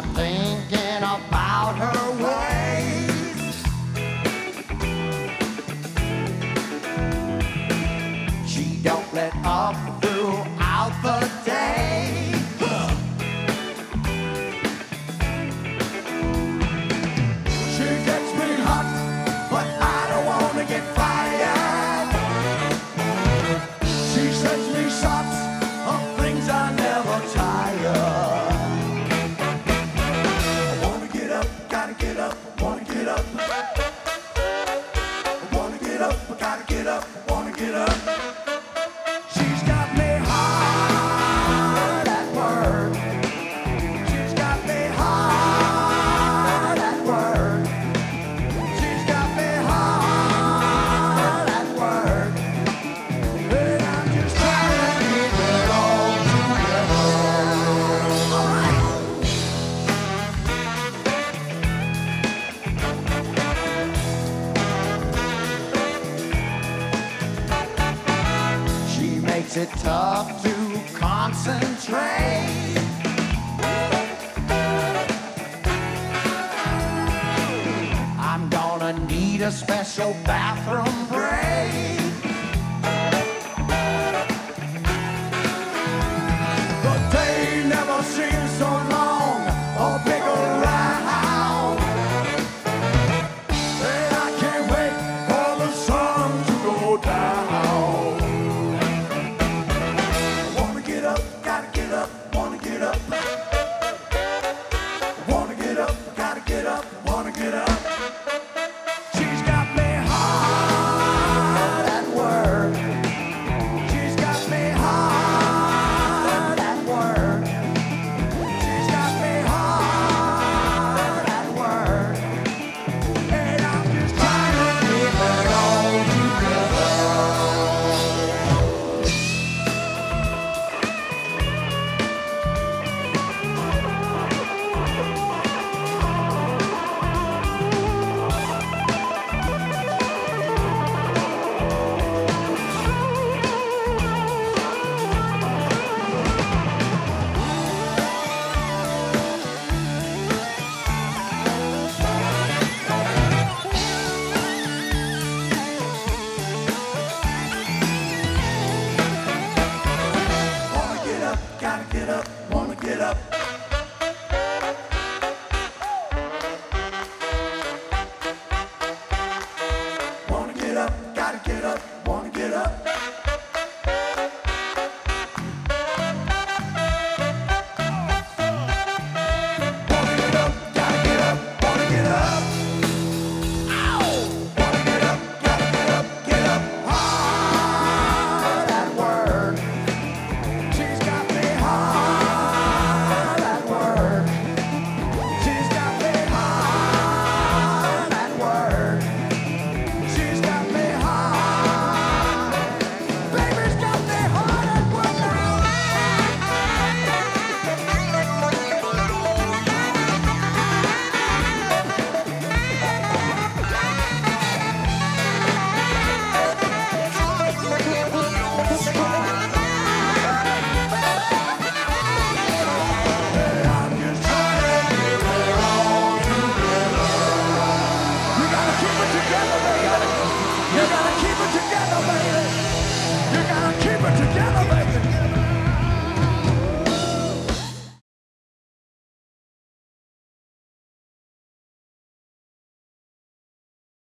stop thinking about her ways. She don't let up throughout the day. She gets me hot, but I don't want to get fired. She sends me shots of things I never tire. It's tough to concentrate. I'm gonna need a special bathroom break. The day never seems so long or big around, and I can't wait for the sun to go down. You gotta keep it together, baby. You gotta keep it together, baby.